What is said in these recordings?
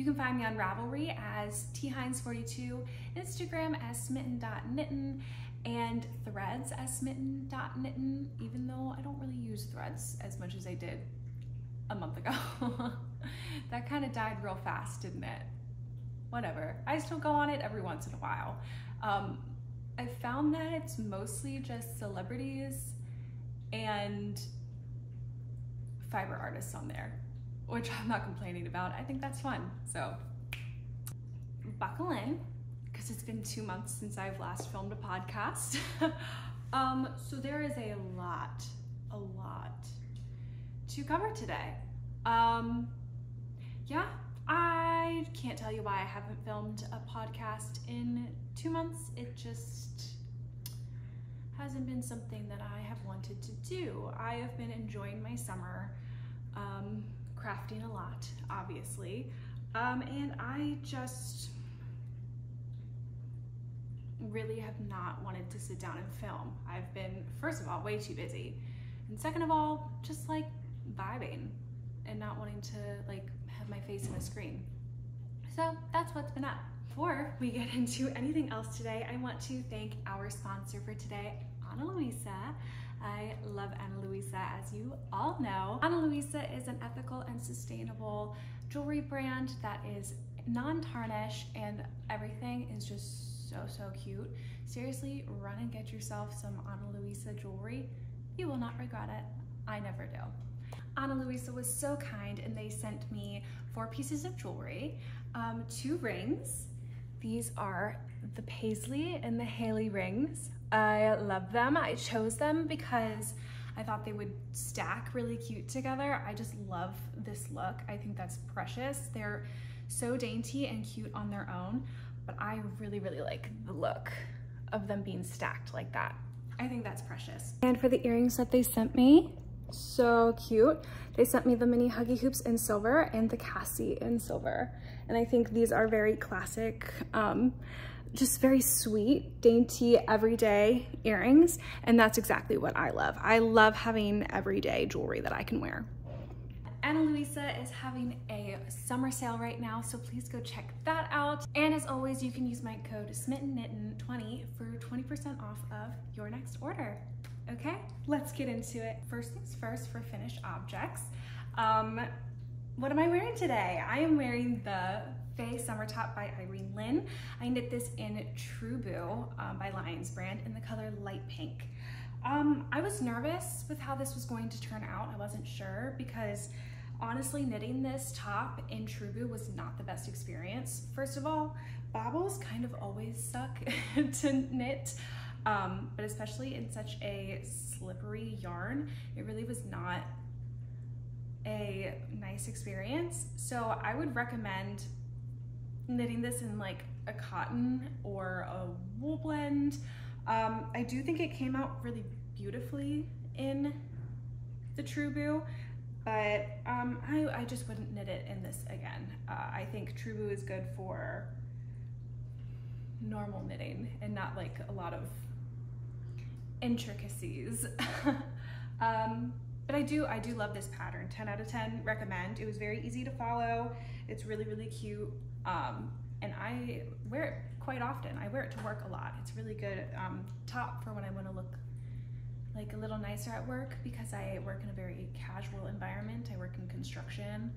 You can find me on Ravelry as thines42, Instagram as smitten.knitten, and Threads as smitten.knitten, even though I don't really use Threads as much as I did a month ago. That kind of died real fast, didn't it? Whatever. I still go on it every once in a while. I found that it's mostly just celebrities and fiber artists on there, which I'm not complaining about. I think that's fun. So buckle in, because it's been 2 months since I've last filmed a podcast. So there is a lot to cover today. Yeah, I can't tell you why I haven't filmed a podcast in 2 months. It just hasn't been something that I have wanted to do. I have been enjoying my summer, crafting a lot, obviously, and I just really have not wanted to sit down and film. I've been, first of all, way too busy, and second of all, just like vibing and not wanting to like have my face in a screen. So that's what's been up. Before we get into anything else today, I want to thank our sponsor for today, Ana Luisa. I love Ana Luisa, as you all know. Ana Luisa is an ethical and sustainable jewelry brand that is non-tarnish, and everything is just so cute. Seriously, run and get yourself some Ana Luisa jewelry. You will not regret it. I never do. Ana Luisa was so kind, and they sent me 4 pieces of jewelry, 2 rings. These are the Paisley and the Haley rings. I love them. I chose them because I thought they would stack really cute together. I just love this look. I think that's precious. They're so dainty and cute on their own, but I really like the look of them being stacked like that. I think that's precious. And for the earrings that they sent me, so cute. They sent me the mini Huggy Hoops in silver and the Cassie in silver. And I think these are very classic, just very sweet, dainty, everyday earrings. And that's exactly what I love. I love having everyday jewelry that I can wear. Ana Luisa is having a summer sale right now, so please go check that out. And as always, you can use my code SmittenKnitten20 for 20% off of your next order. Okay, let's get into it. First things first for finished objects. What am I wearing today? I am wearing the Faye Summer Top by Irene Lynn. I knit this in Truboo by Lion's Brand in the color light pink. I was nervous with how this was going to turn out. I wasn't sure because honestly, knitting this top in Truboo was not the best experience. First of all, bobbles kind of always suck to knit. But especially in such a slippery yarn, it really was not a nice experience. So I would recommend knitting this in like a cotton or a wool blend. I do think it came out really beautifully in the Truboo, but I just wouldn't knit it in this again. I think Truboo is good for normal knitting and not like a lot of intricacies. But I do love this pattern. 10 out of 10 recommend. It was very easy to follow. It's really cute, and I wear it quite often. I wear it to work a lot. It's really good top for when I want to look like a little nicer at work, because I work in a very casual environment. I work in construction,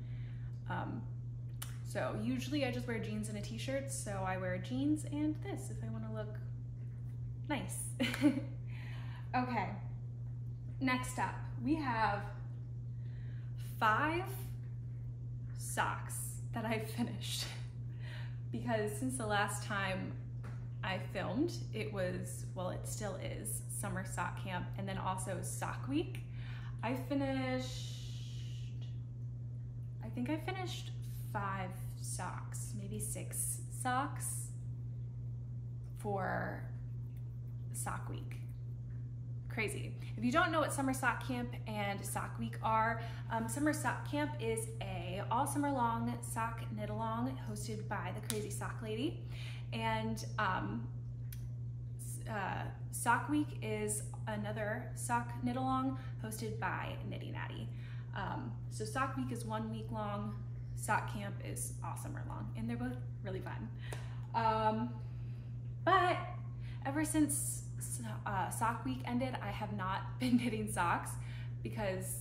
so usually I just wear jeans and a t-shirt. So I wear jeans and this if I want to look nice. Okay, next up we have 5 socks that I finished, because since the last time I filmed, it was, well, it still is summer sock camp and then also sock week. I think I finished 5 socks, maybe 6 socks for sock week. Crazy. If you don't know what summer sock camp and sock week are, summer sock camp is a all summer long sock knit along hosted by the Crazy Sock Lady, and sock week is another sock knit along hosted by Knitty Natty. So sock week is 1 week long sock camp is awesome or long, and they're both really fun. But ever since sock week ended, I have not been knitting socks because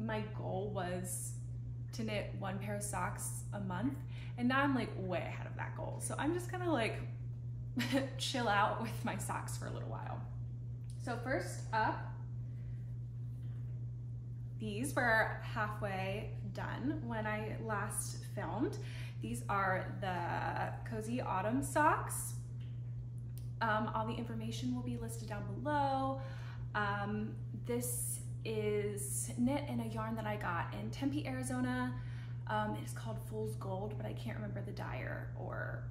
my goal was to knit one pair of socks a month, and now I'm like way ahead of that goal. So I'm just gonna like chill out with my socks for a little while. So first up, these were halfway done when I last filmed. These are the Cozy Autumn socks. All the information will be listed down below. This is knit in a yarn that I got in Tempe, Arizona. It's called Fool's Gold, but I can't remember the dyer or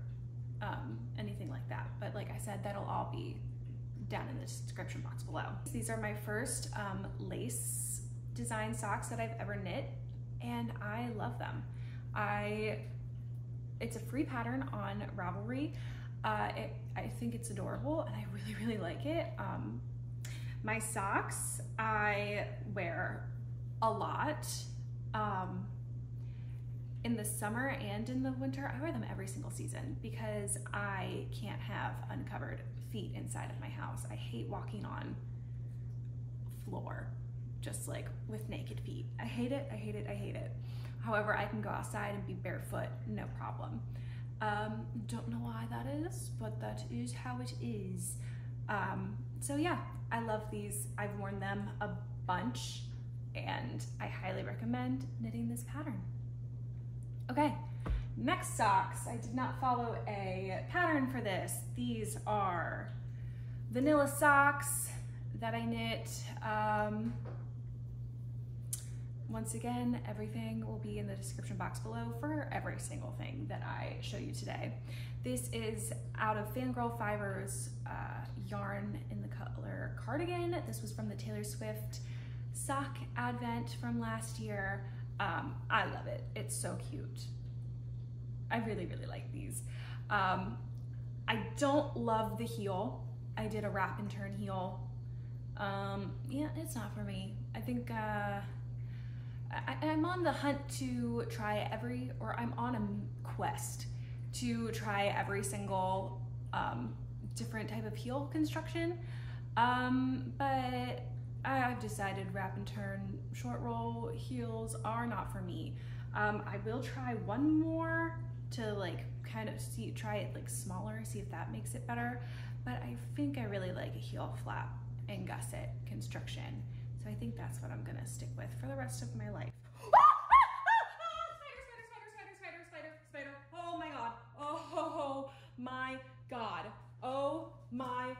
anything like that. But like I said, that'll all be down in the description box below. These are my first lace design socks that I've ever knit, and I love them. It's a free pattern on Ravelry. I think it's adorable and I really, really like it. My socks I wear a lot. In the summer and in the winter, I wear them every single season because I can't have uncovered feet inside of my house. I hate walking on floor, just like with naked feet. I hate it, I hate it, I hate it. However, I can go outside and be barefoot, no problem. Don't know why that is, but that is how it is. So yeah, I love these. I've worn them a bunch and I highly recommend knitting this pattern. Okay, next socks. I did not follow a pattern for this. These are vanilla socks that I knit. Once again, everything will be in the description box below for every single thing that I show you today. This is out of Fangirl Fibers yarn in the color Cardigan. This was from the Taylor Swift sock advent from last year. I love it. It's so cute. I really, really like these. I don't love the heel. I did a wrap and turn heel. Yeah, it's not for me. I think... I'm on the hunt to try every, or I'm on a quest to try every single different type of heel construction, but I've decided wrap and turn short roll heels are not for me. I will try one more to like kind of see, try it like smaller, see if that makes it better, but I think I really like a heel flap and gusset construction. So I think that's what I'm gonna stick with for the rest of my life. Spider. Oh my God. Oh my God. Oh my God.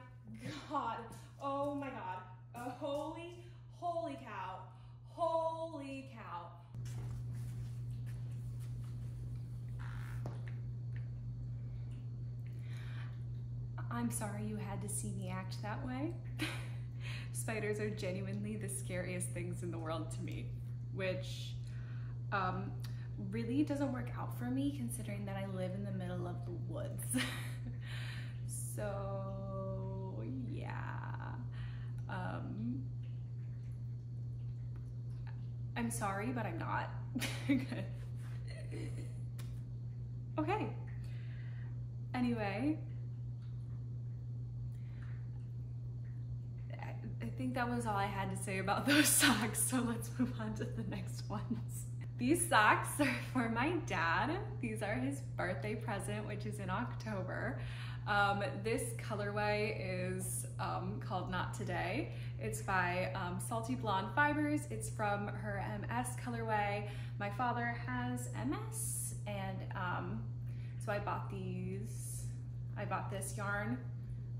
Oh my God. Oh, holy cow. Holy cow. I'm sorry you had to see me act that way. Spiders are genuinely the scariest things in the world to me, which really doesn't work out for me considering that I live in the middle of the woods. So yeah, I'm sorry, but I'm not. Okay, anyway, I think that was all I had to say about those socks, so let's move on to the next ones. These socks are for my dad. These are his birthday present, which is in October. This colorway is called Not Today. It's by Salty Blonde Fibers. It's from her MS colorway. My father has MS, and so I bought these. I bought this yarn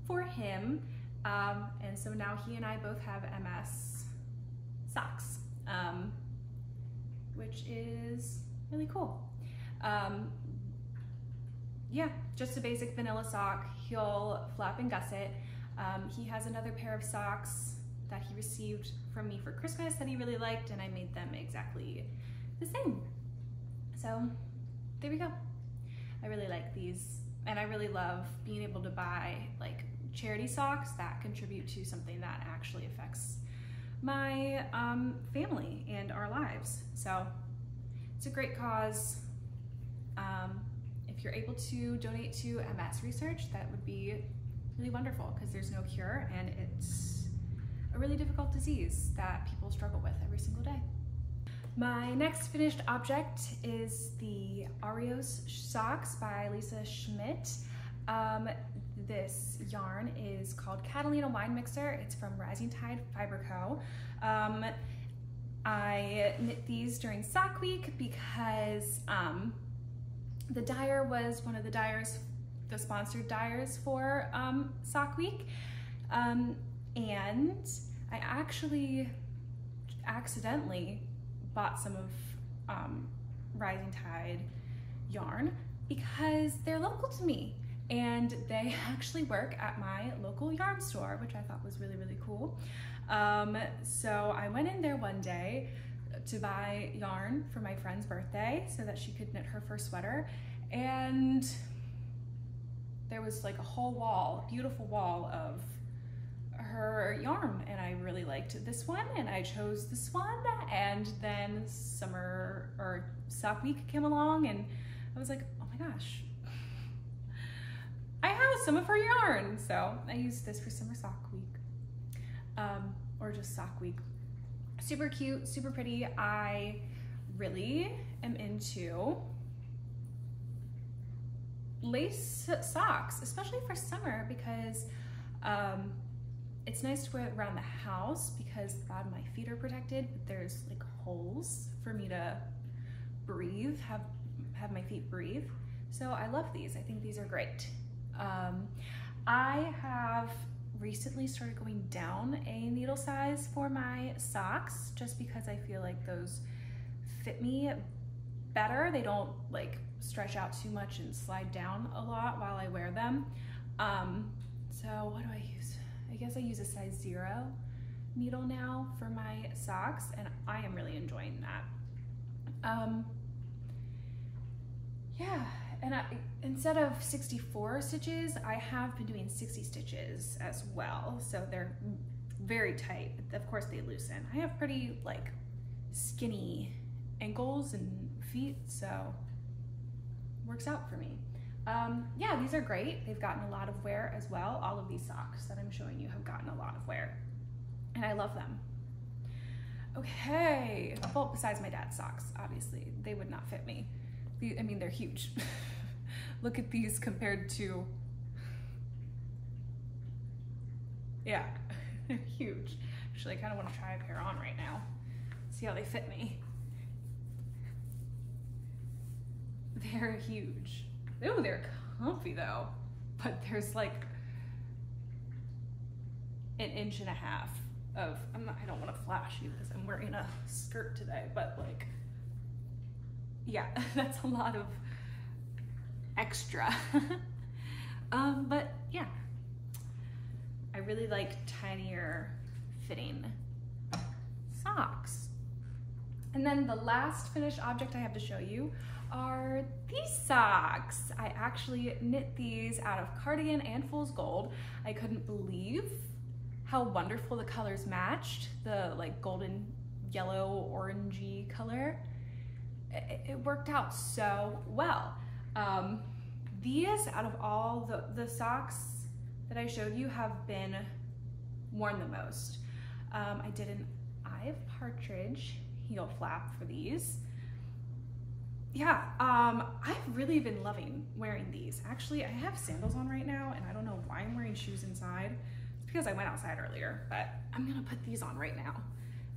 for him. And so now he and I both have MS socks, which is really cool. Yeah, just a basic vanilla sock, heel, flap, and gusset. He has another pair of socks that he received from me for Christmas that he really liked, and I made them exactly the same. So there we go. I really like these, and I really love being able to buy like charity socks that contribute to something that actually affects my family and our lives. So it's a great cause. If you're able to donate to MS research, that would be really wonderful, because there's no cure and it's a really difficult disease that people struggle with every single day. My next finished object is the Arios socks by Lisa Schmidt. This yarn is called Catalina Wine Mixer. It's from Rising Tide Fiber Co. I knit these during sock week because the dyer was one of the dyers, the sponsored dyers for sock week. And I actually accidentally bought some of Rising Tide yarn because they're local to me. And they actually work at my local yarn store, which I thought was really, really cool. So I went in there one day to buy yarn for my friend's birthday so that she could knit her first sweater. And there was like a whole wall, beautiful wall of her yarn. And I really liked this one and I chose this one. And then summer or sock week came along and I was like, oh my gosh, I have some of her yarn. So I used this for summer sock week, or just sock week. Super cute, super pretty. I really am into lace socks, especially for summer, because it's nice to wear it around the house because the bottom of my feet are protected, but there's like holes for me to breathe, have my feet breathe. So I love these. I think these are great. I have recently started going down a needle size for my socks just because I feel like those fit me better. They don't like stretch out too much and slide down a lot while I wear them. So what do I use? I guess I use a size 0 needle now for my socks, and I am really enjoying that. Yeah. And instead of 64 stitches, I have been doing 60 stitches as well. So they're very tight, but of course they loosen. I have pretty like skinny ankles and feet, so works out for me. Yeah, these are great. They've gotten a lot of wear as well. All of these socks that I'm showing you have gotten a lot of wear, and I love them. Okay, well, besides my dad's socks, obviously. They would not fit me. I mean, they're huge. Look at these compared to, yeah, they're huge. Actually, I kind of want to try a pair on right now. See how they fit me. They're huge. Oh, they're comfy though, but there's like an inch and a half of, I don't want to flash you because I'm wearing a skirt today, but like, yeah, that's a lot of extra. But yeah, I really like tinier fitting socks. And then the last finished object I have to show you are these socks. I actually knit these out of cardigan and fool's gold. I couldn't believe how wonderful the colors matched, the like golden yellow orangey color. It worked out so well. These, out of all the socks that I showed you, have been worn the most. I did an eye of partridge heel flap for these. Yeah, I've really been loving wearing these. Actually, I have sandals on right now, and I don't know why I'm wearing shoes inside. It's because I went outside earlier, but I'm gonna put these on right now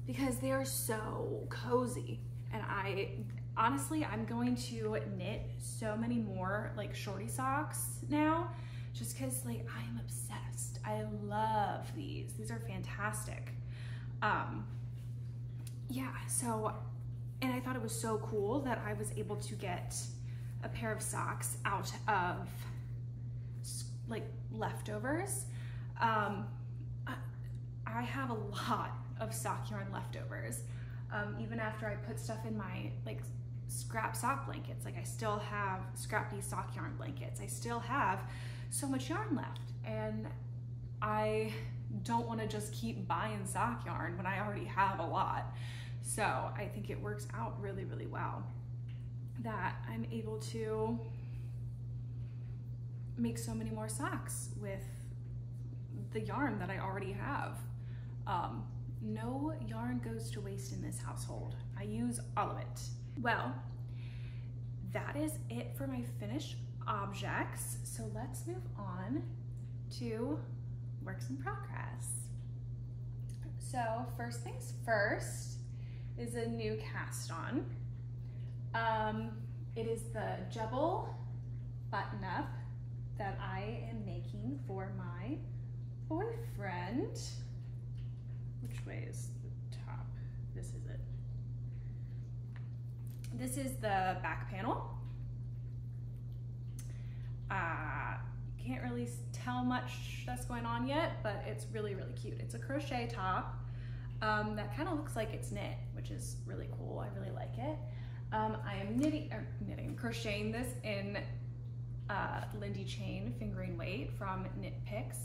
because they are so cozy. And I honestly, I'm going to knit so many more like shorty socks now, just cause like I'm obsessed. I love these. These are fantastic. Yeah, so, and I thought it was so cool that I was able to get a pair of socks out of like leftovers. I have a lot of sock yarn leftovers. Even after I put stuff in my like scrap sock blankets, like I still have scrappy sock yarn blankets. I still have so much yarn left, and I don't want to just keep buying sock yarn when I already have a lot. So I think it works out really, really well. that I'm able to make so many more socks with the yarn that I already have. No yarn goes to waste in this household. I use all of it. Well, that is it for my finished objects. So let's move on to works in progress. So first things first is a new cast on. It is the Jebel button up that I am making for my boyfriend. Which way is the top? This is it. This is the back panel. Can't really tell much that's going on yet, but it's really, really cute. It's a crochet top that kind of looks like it's knit, which is really cool. I really like it. I am crocheting this in Lindy Chain Fingering Weight from Knit Picks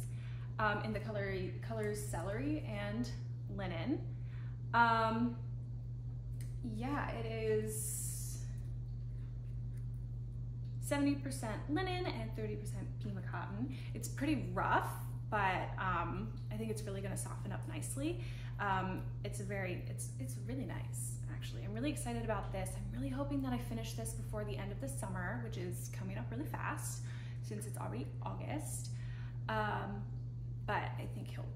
in the colors Celery and Linen. Yeah, it is 70% linen and 30% Pima cotton. It's pretty rough, but I think it's really gonna soften up nicely. It's really nice, actually. I'm really excited about this. I'm really hoping that I finish this before the end of the summer, which is coming up really fast since it's already August. But I think he'll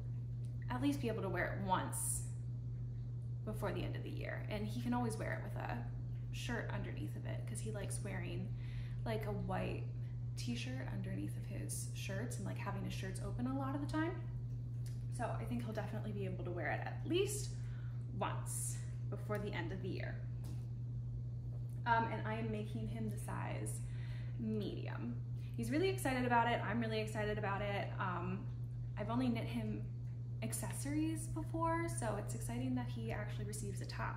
at least be able to wear it once before the end of the year. And he can always wear it with a shirt underneath of it because he likes wearing like a white t-shirt underneath of his shirts and like having his shirts open a lot of the time. So I think he'll definitely be able to wear it at least once before the end of the year. And I am making him the size medium. He's really excited about it. I'm really excited about it. I've only knit him accessories before, so it's exciting that he actually receives a top.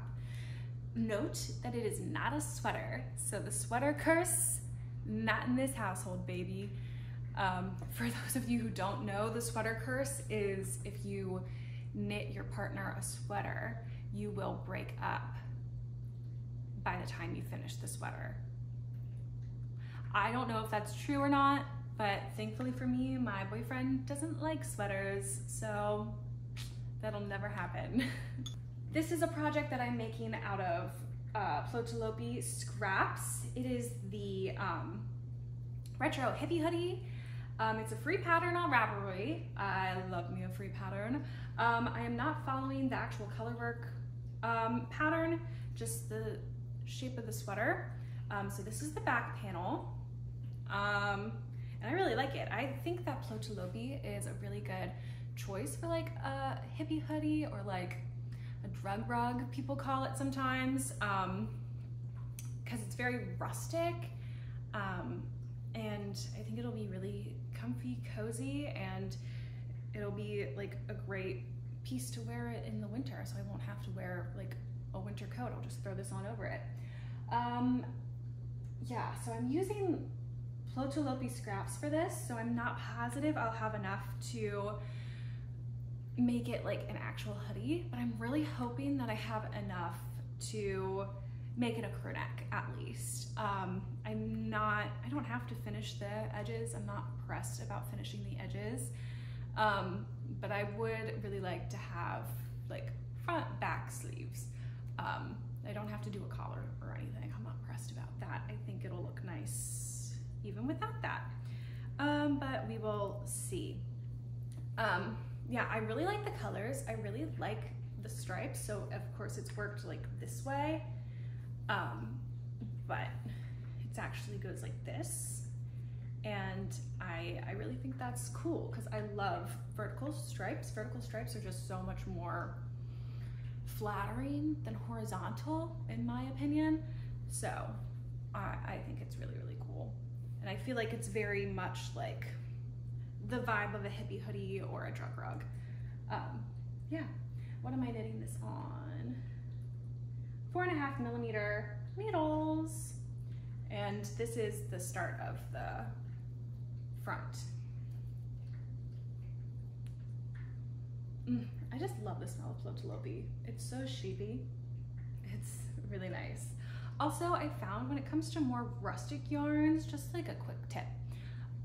Note that it is not a sweater, so the sweater curse, not in this household, baby. For those of you who don't know, the sweater curse is if you knit your partner a sweater, you will break up by the time you finish the sweater. I don't know if that's true or not, but thankfully for me, my boyfriend doesn't like sweaters, so that'll never happen. This is a project that I'm making out of Plötulopi scraps. It is the retro hippie hoodie. It's a free pattern on Ravelry. I love me a free pattern. I am not following the actual color work pattern, just the shape of the sweater. So this is the back panel. And I really like it. I think that Plötulopi is a really good choice for like a hippie hoodie or like a drug rug, people call it sometimes, because it's very rustic, and I think it'll be really comfy, cozy, and it'll be like a great piece to wear it in the winter, so I won't have to wear like a winter coat. I'll just throw this on over it. Yeah, so I'm using Plötulopi scraps for this, so I'm not positive I'll have enough to make it like an actual hoodie, but I'm really hoping that I have enough to make it a crew neck at least. I don't have to finish the edges. I'm not pressed about finishing the edges, but I would really like to have like front back sleeves. I don't have to do a collar or anything. I'm not pressed about that. I think it'll look nice even without that, but we will see. Yeah, I really like the colors. I really like the stripes, so of course it's worked like this way, but it actually goes like this, and I really think that's cool because I love vertical stripes. Vertical stripes are just so much more flattering than horizontal, in my opinion, so I think it's really, really cool. And I feel like it's very much like the vibe of a hippie hoodie or a drug rug. Yeah, what am I knitting this on? 4.5mm needles. And this is the start of the front. I just love the smell of Plötulopi. It's so sheepy. It's really nice. Also, I found when it comes to more rustic yarns, just like a quick tip,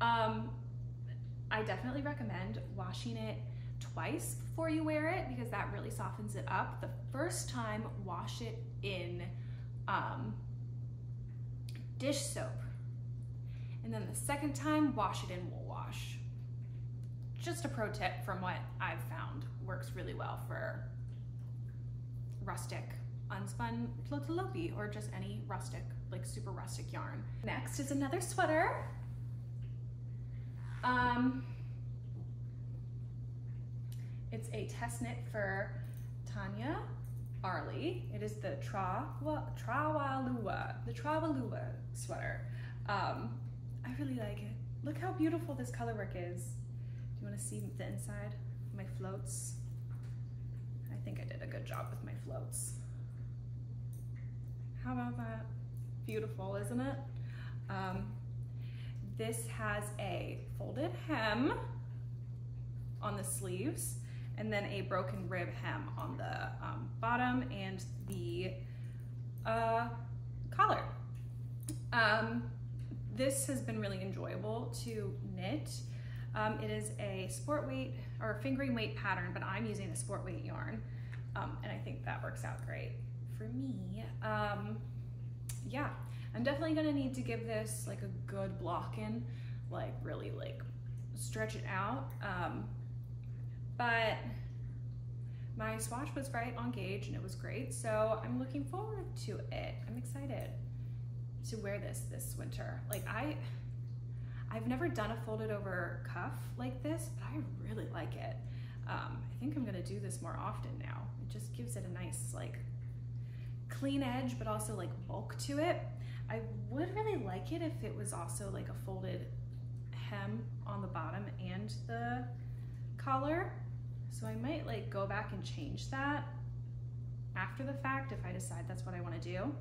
I definitely recommend washing it twice before you wear it because that really softens it up. The first time, wash it in dish soap. And then the second time, wash it in wool wash. Just a pro tip from what I've found works really well for rustic unspun Plötulopi or just any rustic, like super rustic yarn. Next is another sweater. It's a test knit for Tanya Arlie. It is the Travalua sweater. I really like it. Look how beautiful this color work is. Do you want to see the inside? My floats. I think I did a good job with my floats. How about that? Beautiful, isn't it? This has a folded hem on the sleeves and then a broken rib hem on the bottom and the collar. This has been really enjoyable to knit. It is a sport weight or fingering weight pattern, but I'm using a sport weight yarn and I think that works out great for me. Yeah, I'm definitely gonna need to give this like a good block in, like really like stretch it out. But my swatch was right on gauge and it was great. So I'm looking forward to it. I'm excited to wear this winter. Like I've never done a folded over cuff like this, but I really like it. I think I'm gonna do this more often now. It just gives it a nice like clean edge, but also like bulk to it. I would really like it if it was also like a folded hem on the bottom and the collar. So I might like go back and change that after the fact if I decide that's what I wanna do.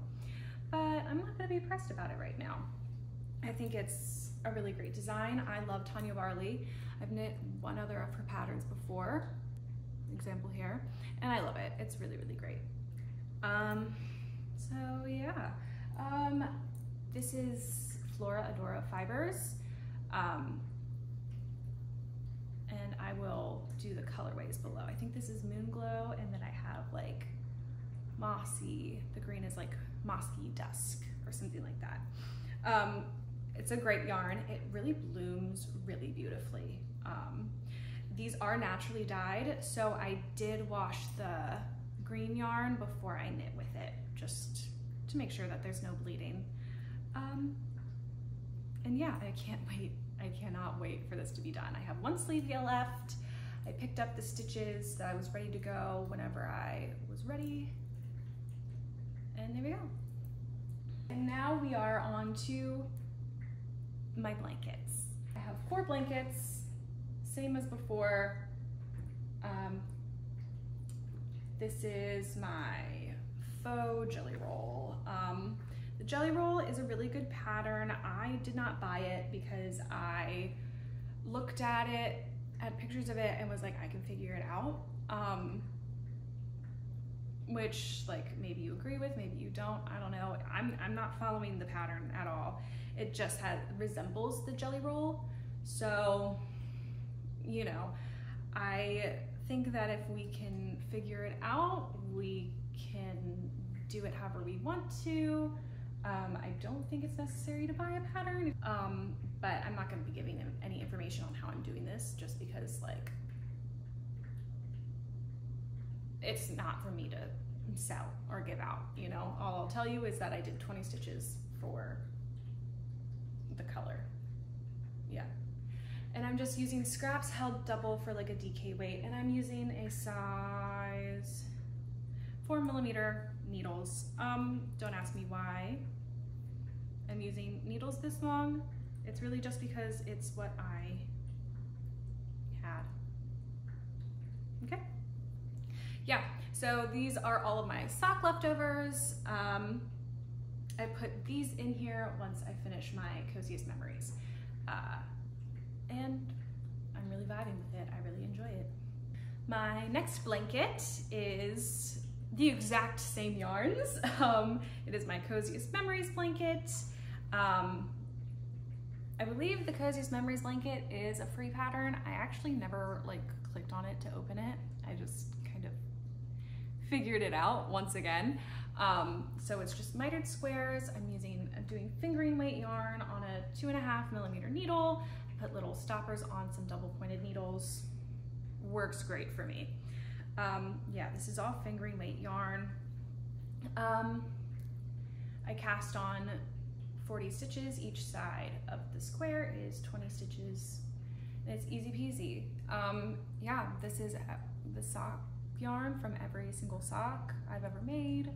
But I'm not gonna be pressed about it right now. I think it's a really great design. I love Tanya Barley. I've knit one other of her patterns before, example here, and I love it. It's really, really great. So yeah, this is Flora Adora Fibers. And I will do the colorways below. I think this is Moon Glow, and then I have like mossy, the green is like mossy dusk or something like that. It's a great yarn. It really blooms really beautifully. These are naturally dyed, so I did wash the green yarn before I knit with it, just to make sure that there's no bleeding. And yeah, I can't wait. I cannot wait for this to be done. I have one sleeve left. I picked up the stitches that I was ready to go whenever I was ready. And there we go. And now we are on to my blankets. I have 4 blankets, same as before. This is my faux jelly roll. The jelly roll is a really good pattern. I did not buy it because I looked at it, at pictures of it, and was like, I can figure it out. Which like maybe you agree with, maybe you don't, I don't know. I'm not following the pattern at all. It just resembles the jelly roll. So, you know, I think that if we can figure it out, we can do it however we want to. I don't think it's necessary to buy a pattern, but I'm not gonna be giving them any information on how I'm doing this just because like, it's not for me to sell or give out, you know? All I'll tell you is that I did 20 stitches for the color, yeah. And I'm just using scraps held double for like a DK weight, and I'm using a size 4mm needles. Don't ask me why I'm using needles this long. It's really just because it's what I had, okay? Yeah, so these are all of my sock leftovers. I put these in here once I finish my Coziest Memories. And I'm really vibing with it, I really enjoy it. My next blanket is the exact same yarns. It is my Coziest Memories blanket. I believe the Coziest Memories blanket is a free pattern. I actually never like clicked on it to open it. I just kind of figured it out once again. So it's just mitered squares. I'm doing fingering weight yarn on a 2.5mm needle. I put little stoppers on some double pointed needles. Works great for me. Yeah, this is all fingering weight yarn. I cast on 40 stitches. Each side of the square is 20 stitches. And it's easy peasy. Yeah, this is the sock yarn from every single sock I've ever made.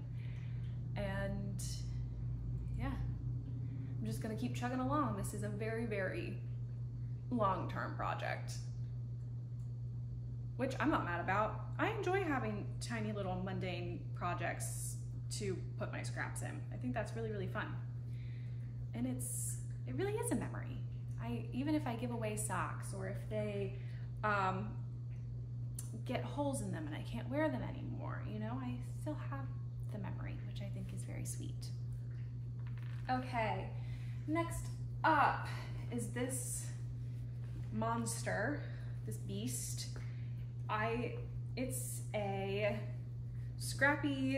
And yeah, I'm just gonna keep chugging along. This is a very, very long-term project, which I'm not mad about. I enjoy having tiny little mundane projects to put my scraps in. I think that's really, really fun. And it really is a memory. Even if I give away socks or if they get holes in them and I can't wear them anymore, you know, I still have the memory, which I think is very sweet. Okay, next up is this monster, this beast. It's a scrappy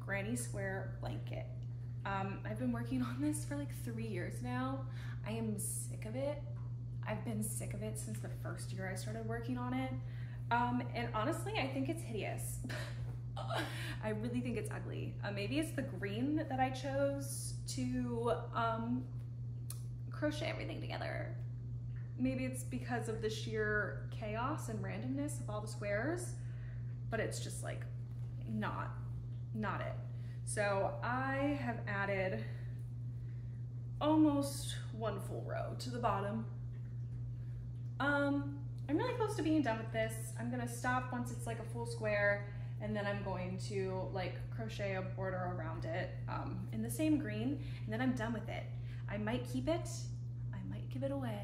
granny square blanket. I've been working on this for like 3 years now. I am sick of it. I've been sick of it since the first year I started working on it. And honestly, I think it's hideous. I really think it's ugly. Maybe it's the green that I chose to crochet everything together. Maybe it's because of the sheer chaos and randomness of all the squares, but it's just like not it. So I have added almost one full row to the bottom. I'm really close to being done with this. I'm gonna stop once it's like a full square, and then I'm going to like crochet a border around it in the same green, and then I'm done with it. I might keep it, I might give it away.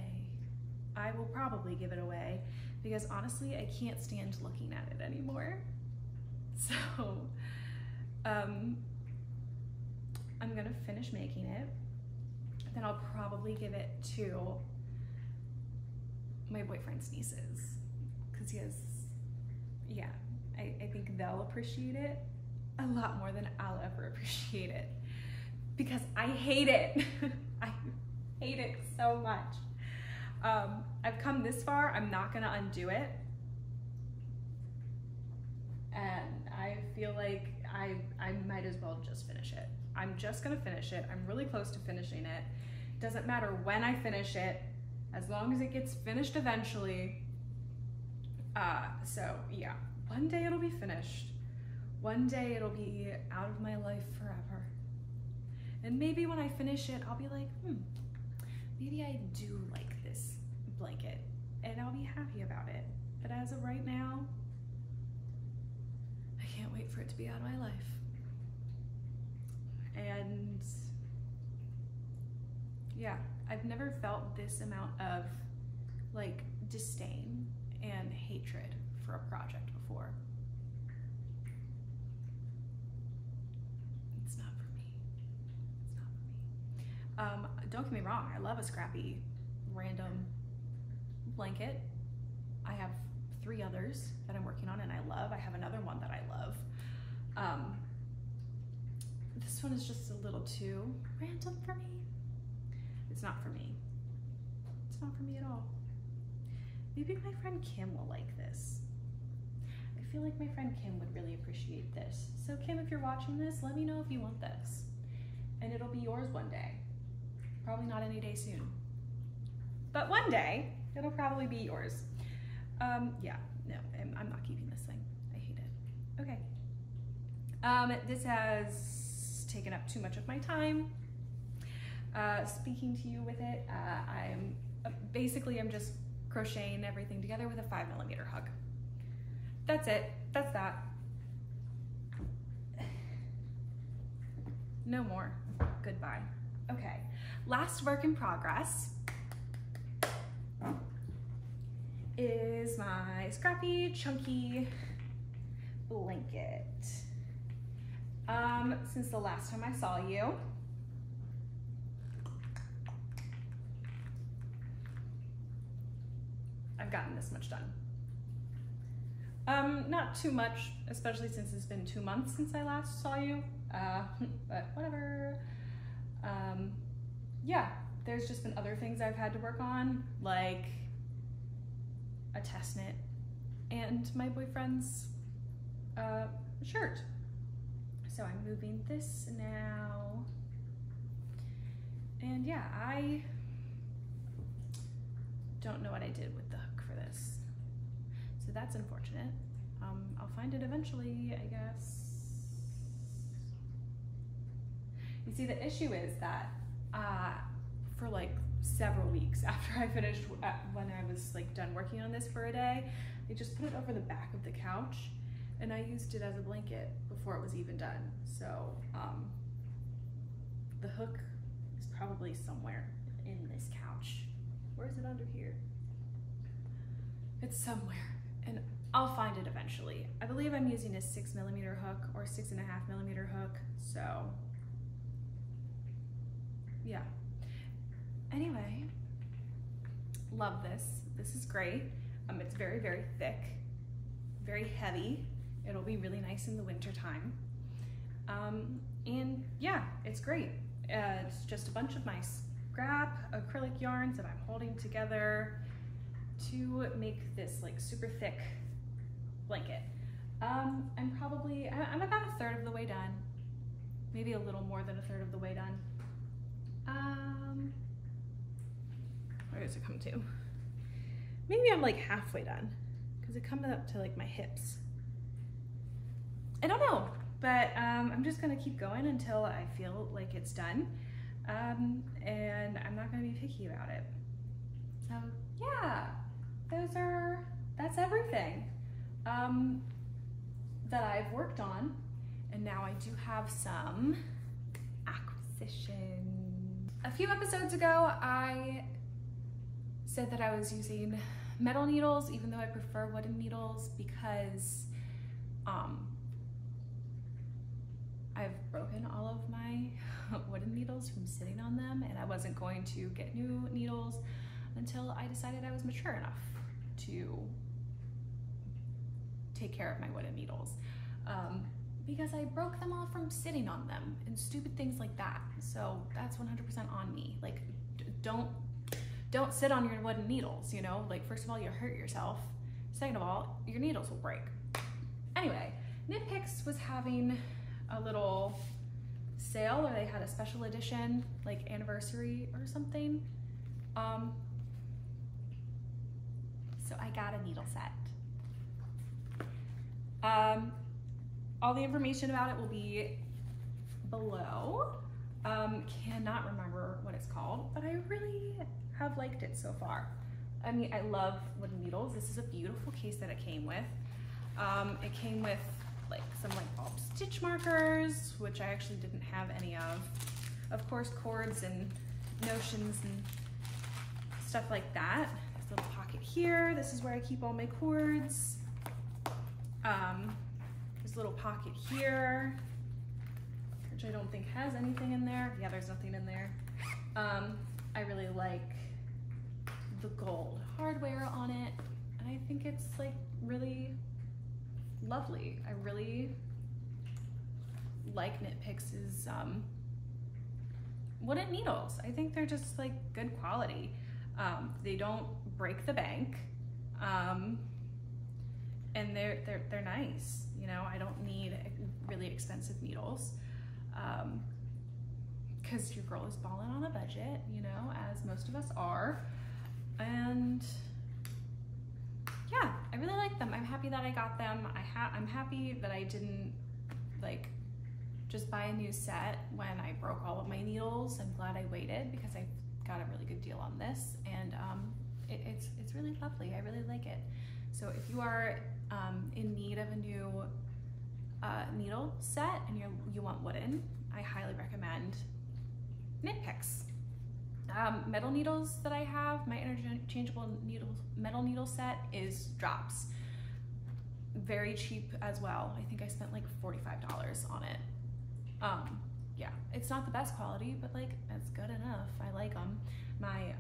I will probably give it away because honestly, I can't stand looking at it anymore. So I'm gonna finish making it. Then I'll probably give it to my boyfriend's nieces because he has, yeah, I think they'll appreciate it a lot more than I'll ever appreciate it because I hate it. I hate it so much. I've come this far, I'm not gonna undo it. And I feel like I might as well just finish it. I'm just gonna finish it. I'm really close to finishing it. Doesn't matter when I finish it, as long as it gets finished eventually. So yeah, one day it'll be finished. One day it'll be out of my life forever. And maybe when I finish it, I'll be like, maybe I do like this blanket and I'll be happy about it. But as of right now, I can't wait for it to be out of my life. And yeah, I've never felt this amount of like disdain and hatred for a project before. It's not for me. It's not for me. Don't get me wrong, I love a scrappy random blanket. I have 3 others that I'm working on and I love. I have another one that I love. This one is just a little too random for me. It's not for me. It's not for me at all. Maybe my friend Kim will like this. I feel like my friend Kim would really appreciate this. So Kim, if you're watching this, let me know if you want this. And it'll be yours one day. Probably not any day soon. But one day, it'll probably be yours. Yeah, no, I'm not keeping this thing. I hate it. Okay. This has taken up too much of my time speaking to you with it. I'm just crocheting everything together with a 5mm hook. That's it. That's that. No more. Goodbye. Okay. Last work in progress is my scrappy, chunky blanket. since the last time I saw you. I've gotten this much done. Not too much, especially since it's been 2 months since I last saw you, but whatever. Yeah, there's just been other things I've had to work on, like a test knit and my boyfriend's shirt. So I'm moving this now. And yeah, I don't know what I did with the hook for this. So that's unfortunate. I'll find it eventually, I guess. You see, the issue is that for like several weeks after I finished, when I was like done working on this for a day, I just put it over the back of the couch and I used it as a blanket before it was even done. So the hook is probably somewhere in this couch. Where is it under here? It's somewhere, and I'll find it eventually. I believe I'm using a 6mm hook or 6.5mm hook, so yeah. Anyway, love this. This is great. It's very, very thick, very heavy. It'll be really nice in the winter time. And yeah, it's great. It's just a bunch of my scrap acrylic yarns that I'm holding together to make this like super thick blanket. I'm probably, I'm about a third of the way done, maybe a little more than a third of the way done. Where does it come to? Maybe I'm like halfway done because it comes up to like my hips. I don't know, but I'm just gonna keep going until I feel like it's done. And I'm not gonna be picky about it. So yeah, that's everything that I've worked on. And now I do have some acquisitions. A few episodes ago, I said that I was using metal needles, even though I prefer wooden needles, because I've broken all of my wooden needles from sitting on them, and I wasn't going to get new needles until I decided I was mature enough to take care of my wooden needles, because I broke them all from sitting on them and stupid things like that. So that's 100% on me. Like, don't sit on your wooden needles, you know? Like, first of all, you'll hurt yourself. Second of all, your needles will break. Anyway, Knit Picks was having a little sale, or they had a special edition, like anniversary or something. So I got a needle set. All the information about it will be below. Cannot remember what it's called, but I really have liked it so far. I mean, I love wooden needles. This is a beautiful case that it came with. It came with like some light bulb stitch markers, which I actually didn't have any of. Of course, cords and notions and stuff like that. This little pocket here. This is where I keep all my cords. This little pocket here, which I don't think has anything in there. Yeah, there's nothing in there. I really like the gold hardware on it, and I think it's like really lovely. I really like Knit Picks' wooden needles. I think they're just like good quality. They don't break the bank, and they're nice. You know, I don't need really expensive needles, because your girl is balling on a budget, you know, as most of us are. And yeah, I really like them. I'm happy that I got them. I'm happy that I didn't like just buy a new set when I broke all of my needles. I'm glad I waited because I got a really good deal on this, and it's really lovely. I really like it. So if you are in need of a new needle set and you want wooden, I highly recommend Knit Picks. Metal needles that I have, my interchangeable metal needle set is Drops. Very cheap as well. I think I spent like $45 on it. Yeah, it's not the best quality, but like it's good enough. I like them. My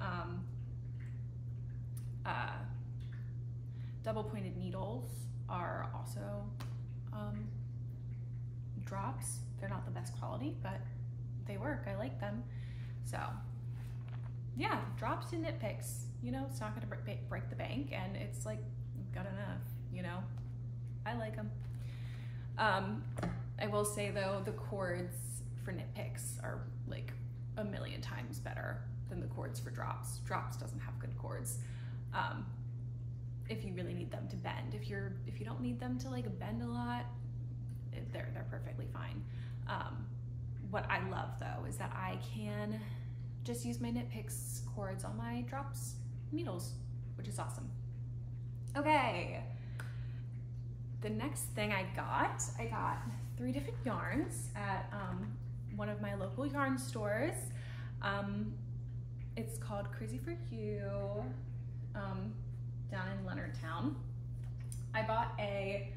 double pointed needles are also Drops. They're not the best quality, but they work. I like them. So yeah, Drops and Knit Picks. You know, it's not gonna break the bank, and it's like good enough, you know. I like them. I will say though, the cords for Knit Picks are like a million times better than the cords for Drops. Drops doesn't have good cords. If you really need them to bend, if you don't need them to like bend a lot, they're perfectly fine. What I love though is that I can just use my Knit Picks cords on my Drops needles, which is awesome. Okay, the next thing I got three different yarns at one of my local yarn stores. It's called Crazy for You, down in Leonardtown. I bought a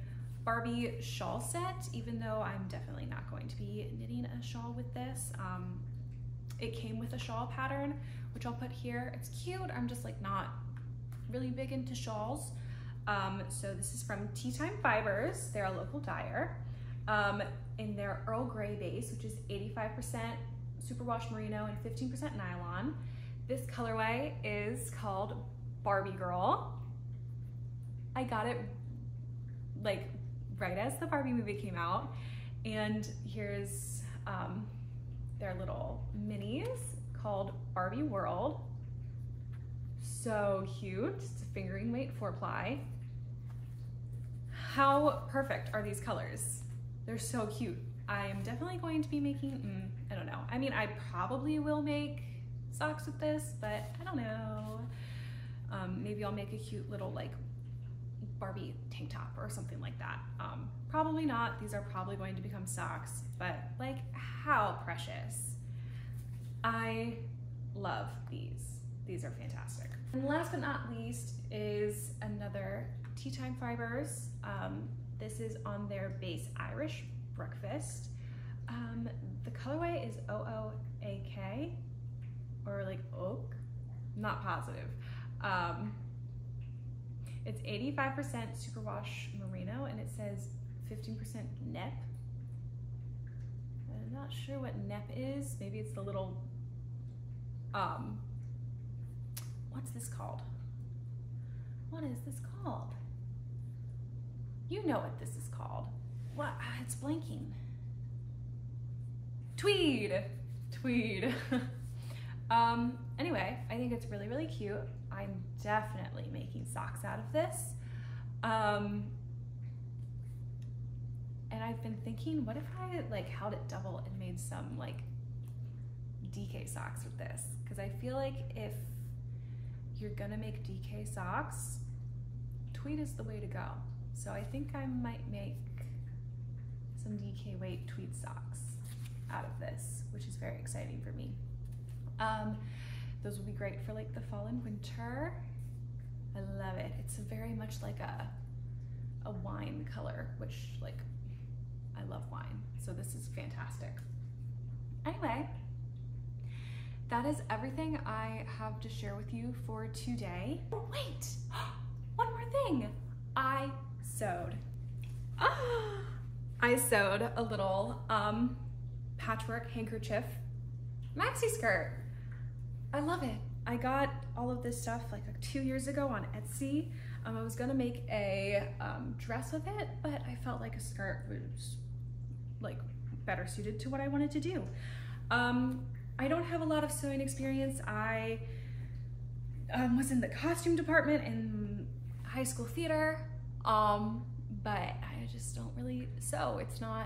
Barbie shawl set, even though I'm definitely not going to be knitting a shawl with this. It came with a shawl pattern, which I'll put here. It's cute. I'm just like not really big into shawls. So this is from Tea Time Fibers. They're a local dyer. In their Earl Grey base, which is 85% superwash merino and 15% nylon. This colorway is called Barbie Girl. I got it like right as the Barbie movie came out. And here's their little minis called Barbie World. So cute. It's a fingering weight 4-ply. How perfect are these colors? They're so cute. I am definitely going to be making, I don't know. I mean, I probably will make socks with this, but I don't know. Maybe I'll make a cute little like Barbie tank top or something like that. Probably not. These are probably going to become socks, but like how precious. I love these. These are fantastic. And last but not least is another Tea Time Fibers. This is on their base Irish Breakfast. The colorway is OOAK or like oak, not positive. It's 85% superwash merino and it says 15% nep. I'm not sure what nep is. Maybe it's the little, what's this called? What is this called? You know what this is called. What? It's blanking. Tweed. Tweed. Anyway, I think it's really, really cute. I'm definitely making socks out of this. And I've been thinking, what if I like held it double and made some like DK socks with this? Because I feel like if you're gonna make DK socks, tweed is the way to go. So I think I might make some DK weight tweed socks out of this, which is very exciting for me. Those will be great for like the fall and winter. I love it. It's very much like a wine color, which like, I love wine. So this is fantastic. Anyway, that is everything I have to share with you for today. Oh, wait, one more thing. I sewed. I sewed a little patchwork handkerchief maxi skirt. I love it. I got all of this stuff like 2 years ago on Etsy. I was gonna make a dress with it, but I felt like a skirt was like better suited to what I wanted to do. I don't have a lot of sewing experience. I was in the costume department in high school theater, but I just don't really sew. It's not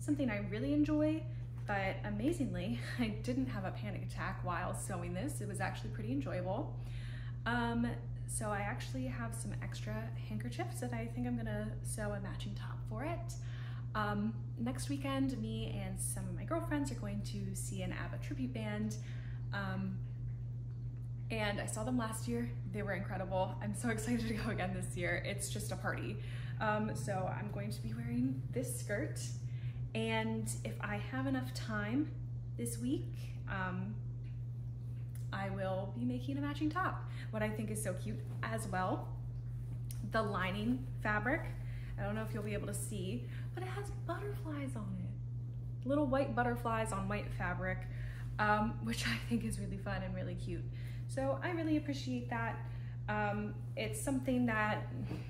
something I really enjoy, but amazingly, I didn't have a panic attack while sewing this. It was actually pretty enjoyable. So I actually have some extra handkerchiefs that I think I'm gonna sew a matching top for it. Next weekend, me and some of my girlfriends are going to see an ABBA tribute band. And I saw them last year. They were incredible. I'm so excited to go again this year. It's just a party. So I'm going to be wearing this skirt And if I have enough time this week, I will be making a matching top. What I think is so cute as well, the lining fabric, I don't know if you'll be able to see, but it has butterflies on it. Little white butterflies on white fabric, which I think is really fun and really cute. So I really appreciate that. It's something that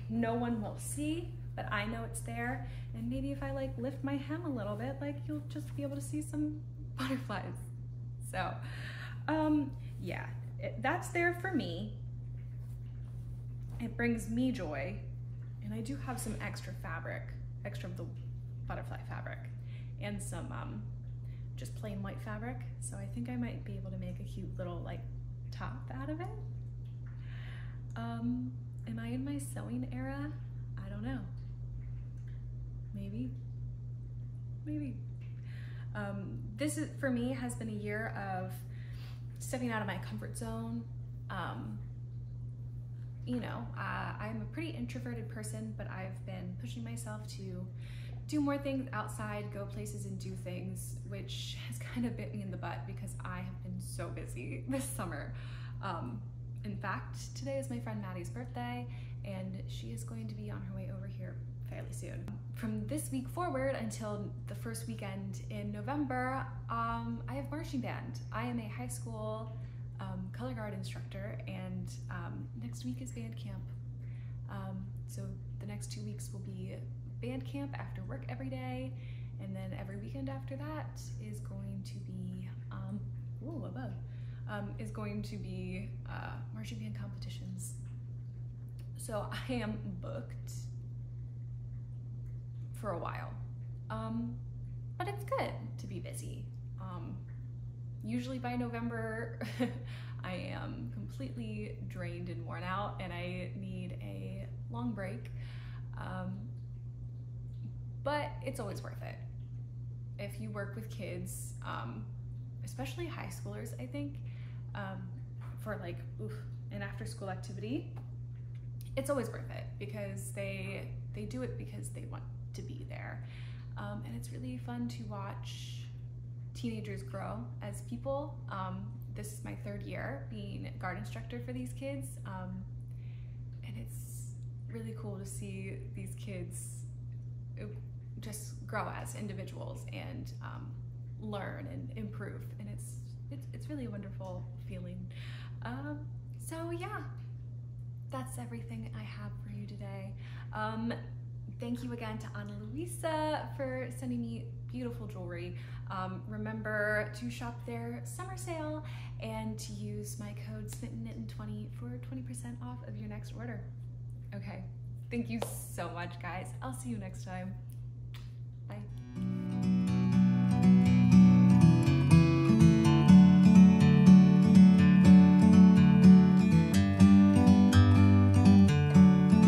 no one will see, but I know it's there. And maybe if I like lift my hem a little bit, like you'll just be able to see some butterflies. So yeah, that's there for me. It brings me joy. And I do have some extra fabric, extra of the butterfly fabric, and some just plain white fabric. So I think I might be able to make a cute little like top out of it. Am I in my sewing era? I don't know. Maybe. This is, for me, has been a year of stepping out of my comfort zone. You know, I'm a pretty introverted person, but I've been pushing myself to do more things outside, go places and do things, which has kind of bit me in the butt because I have been so busy this summer. In fact, today is my friend Maddie's birthday, and she is going to be on her way over here fairly soon. From this week forward until the first weekend in November, I have marching band. I am a high school color guard instructor, and next week is band camp. So the next 2 weeks will be band camp after work every day, and then every weekend after that is going to be marching band competitions. So I am booked for a while, but it's good to be busy. Usually by November, I am completely drained and worn out, and I need a long break, but it's always worth it. If you work with kids, especially high schoolers, I think, for like an after school activity, it's always worth it because they do it because they want to be there. And it's really fun to watch teenagers grow as people. This is my third year being a guard instructor for these kids, and it's really cool to see these kids just grow as individuals and learn and improve, and it's really a wonderful feeling. So yeah, that's everything I have for you today. Thank you again to Ana Luisa for sending me beautiful jewelry. Remember to shop their summer sale and to use my code SmittenKnitten20 for 20% off of your next order. Okay, thank you so much, guys. I'll see you next time. Bye.